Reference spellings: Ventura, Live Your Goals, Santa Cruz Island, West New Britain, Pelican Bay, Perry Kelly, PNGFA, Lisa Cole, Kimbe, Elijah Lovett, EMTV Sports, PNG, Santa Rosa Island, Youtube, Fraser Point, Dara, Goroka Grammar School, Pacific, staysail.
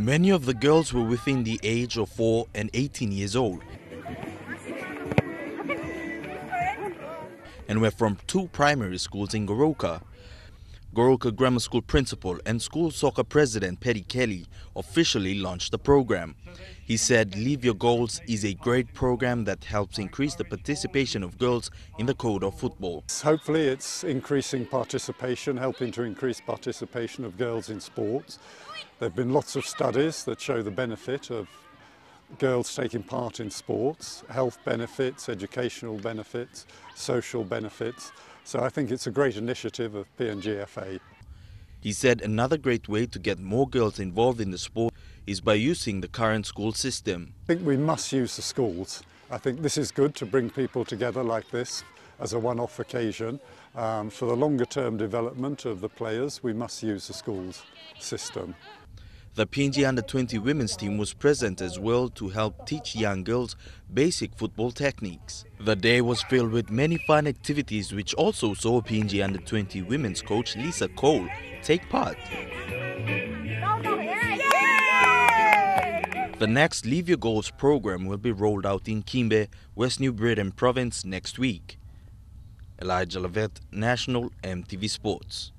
Many of the girls were within the age of 4 and 18 years old and were from 2 primary schools in Goroka. Goroka Grammar School Principal and School Soccer President Perry Kelly officially launched the program. He said Live Your Goals is a great program that helps increase the participation of girls in the code of football. Hopefully it's increasing participation, helping to increase participation of girls in sports. There have been lots of studies that show the benefit of girls taking part in sports, health benefits, educational benefits, social benefits. So I think it's a great initiative of PNGFA. He said another great way to get more girls involved in the sport is by using the current school system. I think we must use the schools. I think this is good to bring people together like this as a one-off occasion. For the longer-term development of the players, we must use the schools system. The PNG Under-20 women's team was present as well to help teach young girls basic football techniques. The day was filled with many fun activities, which also saw PNG Under-20 women's coach Lisa Cole take part. The next Live Your Goals program will be rolled out in Kimbe, West New Britain province next week. Elijah Lovett, National, EMTV Sports.